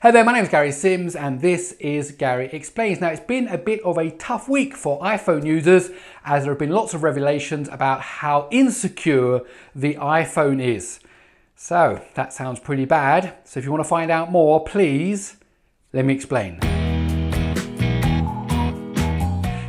Hey there, my name's Gary Sims and this is Gary Explains. Now, it's been a bit of a tough week for iPhone users as there have been lots of revelations about how insecure the iPhone is. So that sounds pretty bad. So if you want to find out more, please let me explain.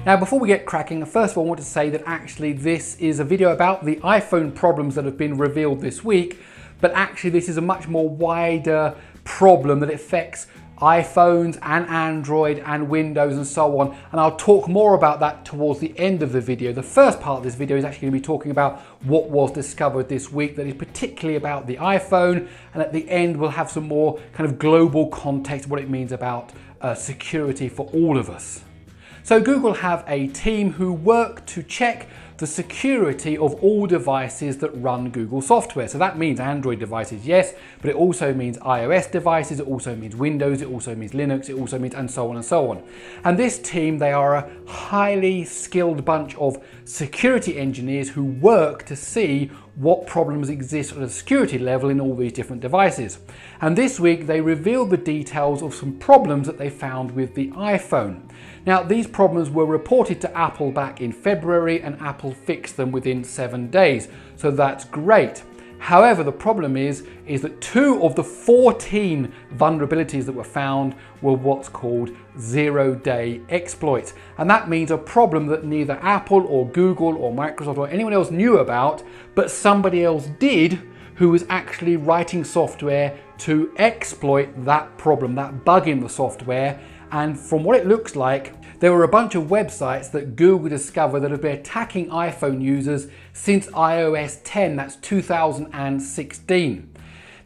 Now, before we get cracking, first of all, I want to say that actually this is a video about the iPhone problems that have been revealed this week, but actually this is a much more wider problem that affects iPhones and Android and Windows and so on, and I'll talk more about that towards the end of the video. The first part of this video is actually going to be talking about what was discovered this week that is particularly about the iPhone, and at the end we'll have some more kind of global context, what it means about security for all of us. So Google have a team who work to check the security of all devices that run Google software. So that means Android devices, yes, but it also means iOS devices, it also means Windows, it also means Linux, it also means and so on and so on. And this team, they are a highly skilled bunch of security engineers who work to see what problems exist at a security level in all these different devices. And this week they revealed the details of some problems that they found with the iPhone. Now, these problems were reported to Apple back in February and Apple fixed them within 7 days. So that's great. However, the problem is that 2 of the 14 vulnerabilities that were found were what's called zero-day exploits. And that means a problem that neither Apple or Google or Microsoft or anyone else knew about, but somebody else did who was actually writing software to exploit that problem, that bug in the software. And from what it looks like, there were a bunch of websites that Google discovered that have been attacking iPhone users since iOS 10, that's 2016.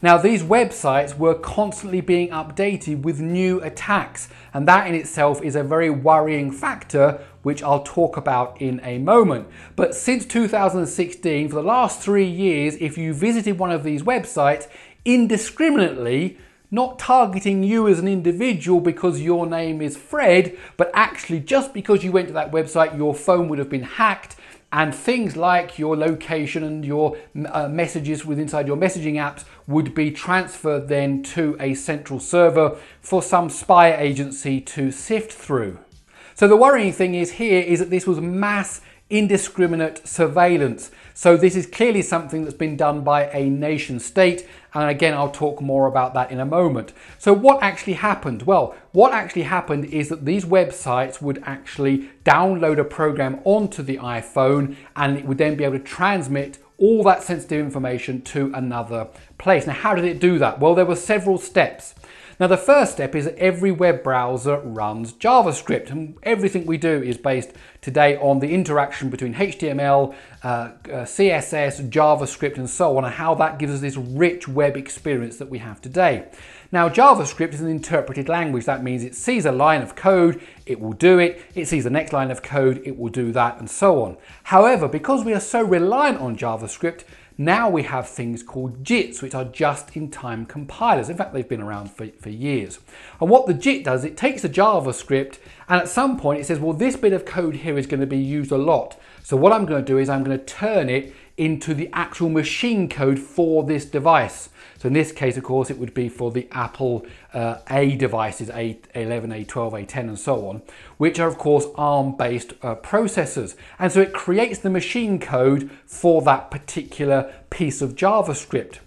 Now, these websites were constantly being updated with new attacks, and that in itself is a very worrying factor, which I'll talk about in a moment. But since 2016, for the last 3 years, if you visited one of these websites indiscriminately, not targeting you as an individual because your name is Fred, but actually just because you went to that website, your phone would have been hacked, and things like your location and your messages with inside your messaging apps would be transferred then to a central server for some spy agency to sift through. So the worrying thing is here is that this was mass indiscriminate surveillance. So this is clearly something that's been done by a nation state. And again, I'll talk more about that in a moment. So what actually happened? Well, what actually happened is that these websites would actually download a program onto the iPhone and it would then be able to transmit all that sensitive information to another place. Now, how did it do that? Well, there were several steps. Now, the first step is that every web browser runs JavaScript, and everything we do is based today on the interaction between HTML, CSS, JavaScript, and so on, and how that gives us this rich web experience that we have today. Now, JavaScript is an interpreted language. That means it sees a line of code, it will do it. It sees the next line of code, it will do that, and so on. However, because we are so reliant on JavaScript, now we have things called JITs, which are just-in-time compilers. In fact, they've been around for years. And what the JIT does, it takes the JavaScript, and at some point it says, well, this bit of code here is going to be used a lot. So what I'm going to do is I'm going to turn it into the actual machine code for this device. So in this case, of course, it would be for the Apple A devices, A11, A12, A10, and so on, which are, of course, ARM-based processors. And so it creates the machine code for that particular piece of JavaScript.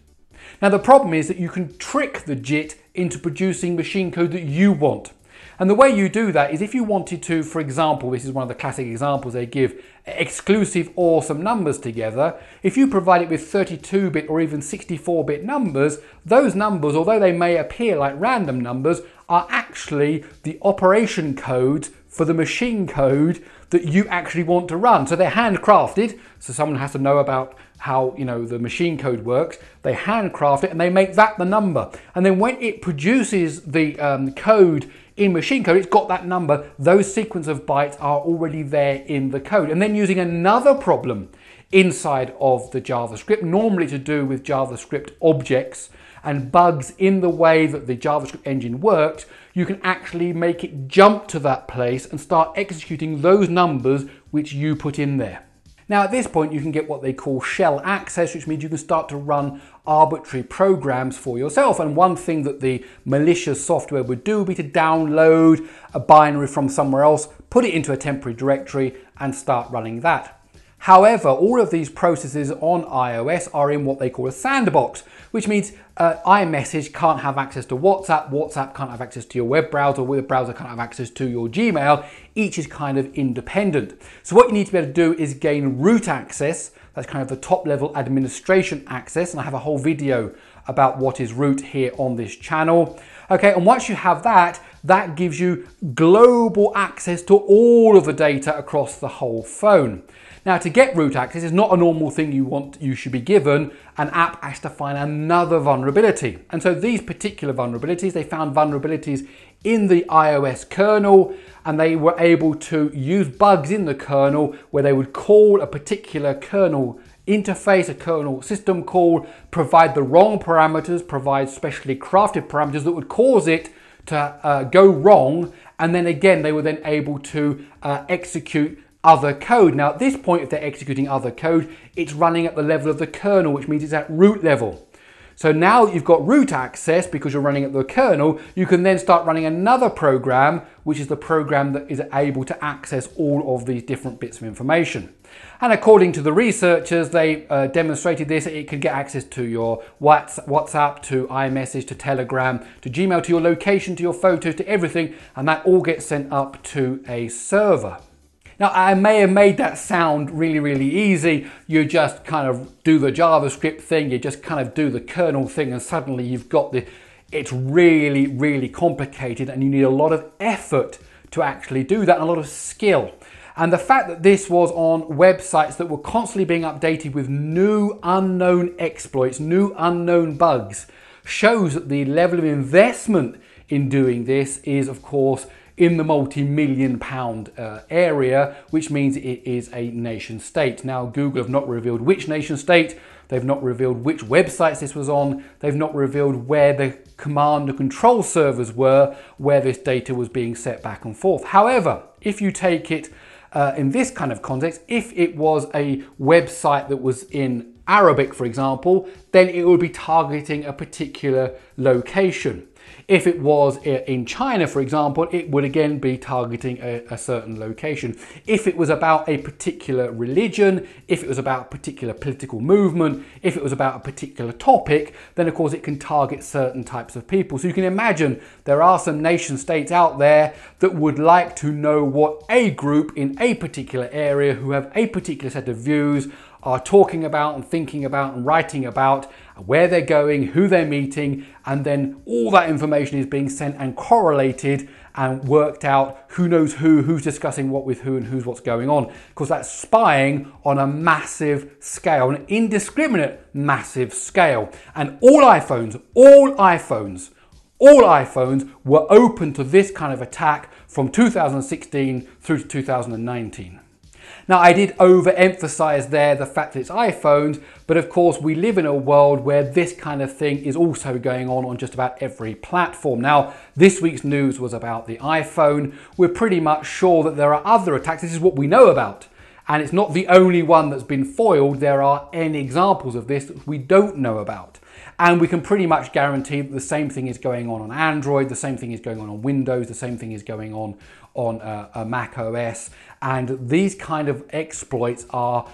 Now, the problem is that you can trick the JIT into producing machine code that you want. And the way you do that is if you wanted to, for example, this is one of the classic examples they give, exclusive or some numbers together. If you provide it with 32-bit or even 64-bit numbers, those numbers, although they may appear like random numbers, are actually the operation codes for the machine code that you actually want to run. So they're handcrafted, so someone has to know about how, you know, the machine code works. They handcraft it and they make that the number. And then when it produces the code in machine code, it's got that number. Those sequence of bytes are already there in the code. And then using another problem inside of the JavaScript, normally to do with JavaScript objects and bugs in the way that the JavaScript engine works, you can actually make it jump to that place and start executing those numbers which you put in there. Now, at this point, you can get what they call shell access, which means you can start to run arbitrary programs for yourself. And one thing that the malicious software would do would be to download a binary from somewhere else, put it into a temporary directory and start running that. However, all of these processes on iOS are in what they call a sandbox, which means iMessage can't have access to WhatsApp, WhatsApp can't have access to your web browser can't have access to your Gmail. Each is kind of independent. So what you need to be able to do is gain root access. That's kind of the top level administration access. And I have a whole video about what is root here on this channel. Okay, and once you have that, that gives you global access to all of the data across the whole phone. Now, to get root access is not a normal thing you should be given. An app has to find another vulnerability. And so these particular vulnerabilities, they found vulnerabilities in the iOS kernel, and they were able to use bugs in the kernel where they would call a particular kernel interface, a kernel system call, provide the wrong parameters, provide specially crafted parameters that would cause it to go wrong, and then again they were then able to execute other code. Now at this point, if they're executing other code, it's running at the level of the kernel, which means it's at root level. So now that you've got root access because you're running at the kernel, you can then start running another program, which is the program that is able to access all of these different bits of information. And according to the researchers, they demonstrated this. It could get access to your WhatsApp, to iMessage, to Telegram, to Gmail, to your location, to your photos, to everything. And that all gets sent up to a server. Now, I may have made that sound really, really easy. You just kind of do the JavaScript thing, you just kind of do the kernel thing, and suddenly you've got the, it's really, really complicated, and you need a lot of effort to actually do that, and a lot of skill. And the fact that this was on websites that were constantly being updated with new unknown exploits, new unknown bugs, shows that the level of investment in doing this is, of course, in the multi-million-pound area, which means it is a nation state. Now, Google have not revealed which nation state, they've not revealed which websites this was on, they've not revealed where the command and control servers were, where this data was being set back and forth. However, if you take it in this kind of context, if it was a website that was in Arabic, for example, then it would be targeting a particular location. If it was in China, for example, it would again be targeting a certain location. If it was about a particular religion, if it was about a particular political movement, if it was about a particular topic, then of course it can target certain types of people. So you can imagine there are some nation states out there that would like to know what a group in a particular area who have a particular set of views are talking about and thinking about and writing about, where they're going, who they're meeting, and then all that information is being sent and correlated and worked out, who knows who, who's discussing what with who, and who's what's going on. Because that's spying on a massive scale, an indiscriminate massive scale. And all iPhones were open to this kind of attack from 2016 through to 2019. Now, I did overemphasize there the fact that it's iPhones, but of course we live in a world where this kind of thing is also going on just about every platform. Now, this week's news was about the iPhone. We're pretty much sure that there are other attacks. This is what we know about. And it's not the only one that's been foiled. There are N examples of this that we don't know about. And we can pretty much guarantee that the same thing is going on Android, the same thing is going on Windows, the same thing is going on a macOS. And these kind of exploits are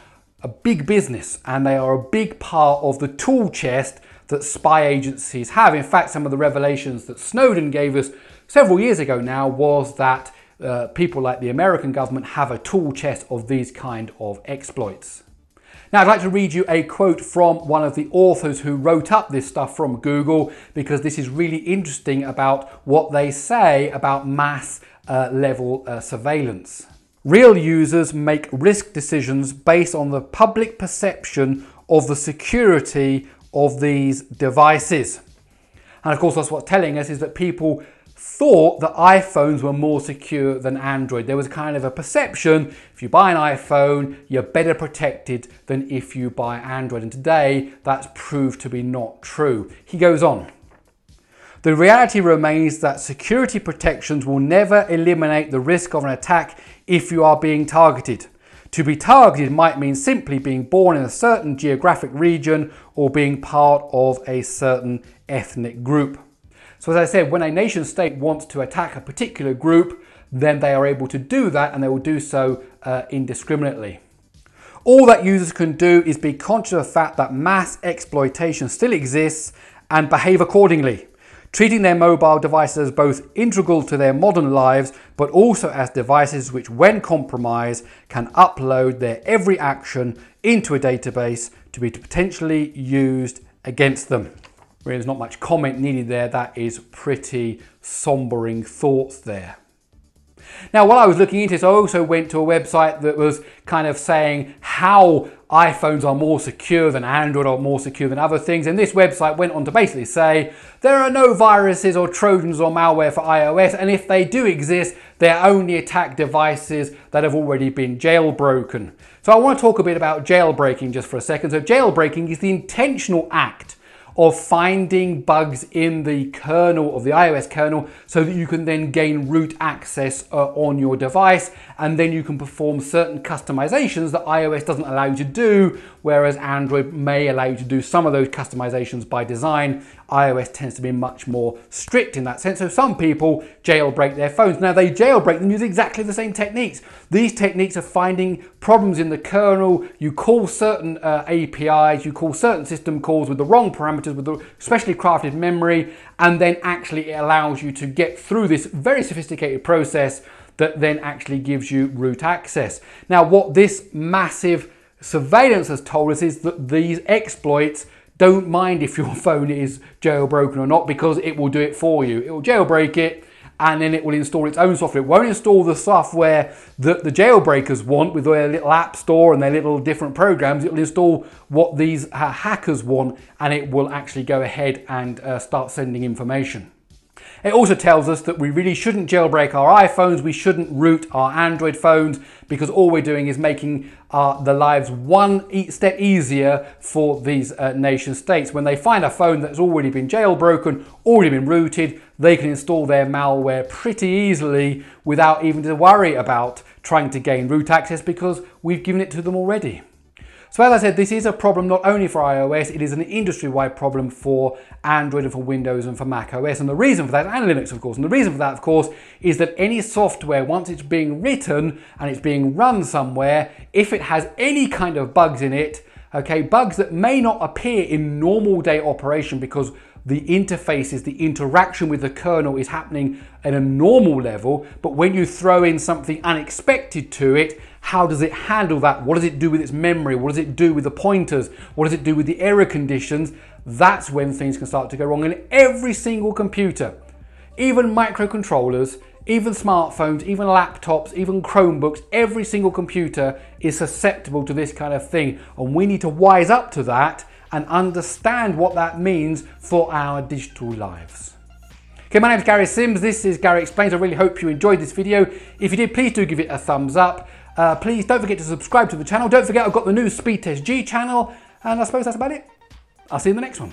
a big business, and they are a big part of the tool chest that spy agencies have. In fact, some of the revelations that Snowden gave us several years ago now was that people like the American government have a tool chest of these kind of exploits. Now, I'd like to read you a quote from one of the authors who wrote up this stuff from Google, because this is really interesting about what they say about mass level surveillance. Real users make risk decisions based on the public perception of the security of these devices. And of course, that's what's telling us is that people thought that iPhones were more secure than Android. There was kind of a perception, if you buy an iPhone, you're better protected than if you buy Android. And today, that's proved to be not true. He goes on. The reality remains that security protections will never eliminate the risk of an attack if you are being targeted. To be targeted might mean simply being born in a certain geographic region or being part of a certain ethnic group. So as I said, when a nation state wants to attack a particular group, then they are able to do that, and they will do so indiscriminately. All that users can do is be conscious of the fact that mass exploitation still exists and behave accordingly, treating their mobile devices as both integral to their modern lives, but also as devices which, when compromised, can upload their every action into a database to be potentially used against them. Really, there's not much comment needed there. That is pretty sombering thoughts there. Now, while I was looking into this, I also went to a website that was kind of saying how iPhones are more secure than Android or more secure than other things. And this website went on to basically say there are no viruses or Trojans or malware for iOS. And if they do exist, they only attack devices that have already been jailbroken. So I want to talk a bit about jailbreaking just for a second. So jailbreaking is the intentional act of finding bugs in the kernel of the iOS kernel so that you can then gain root access on your device, and then you can perform certain customizations that iOS doesn't allow you to do, whereas Android may allow you to do some of those customizations by design. iOS tends to be much more strict in that sense, so some people jailbreak their phones. Now, they jailbreak them using exactly the same techniques. These techniques of finding problems in the kernel, you call certain APIs, you call certain system calls with the wrong parameters, with the specially crafted memory, and then actually it allows you to get through this very sophisticated process that then actually gives you root access. Now, what this massive surveillance has told us is that these exploits don't mind if your phone is jailbroken or not, because it will do it for you. It will jailbreak it, and then it will install its own software. It won't install the software that the jailbreakers want with their little app store and their little different programs. It will install what these hackers want, and it will actually go ahead and start sending information. It also tells us that we really shouldn't jailbreak our iPhones, we shouldn't root our Android phones, because all we're doing is making the lives one step easier for these nation states. When they find a phone that's already been jailbroken, already been rooted, they can install their malware pretty easily without even to worry about trying to gain root access, because we've given it to them already. So as I said, this is a problem not only for iOS, it is an industry-wide problem for Android and for Windows and for macOS. And the reason for that, and Linux of course, and the reason for that of course, is that any software, once it's being written and it's being run somewhere, if it has any kind of bugs in it, okay, bugs that may not appear in normal day operation because the interfaces, the interaction with the kernel is happening at a normal level, but when you throw in something unexpected to it, how does it handle that? What does it do with its memory? What does it do with the pointers? What does it do with the error conditions? That's when things can start to go wrong in every single computer. Even microcontrollers, even smartphones, even laptops, even Chromebooks, every single computer is susceptible to this kind of thing. And we need to wise up to that and understand what that means for our digital lives. Okay, my name is Gary Sims, this is Gary Explains. I really hope you enjoyed this video. If you did, please do give it a thumbs up. Please don't forget to subscribe to the channel. Don't forget I've got the new Speed Test G channel, and I suppose that's about it. I'll see you in the next one.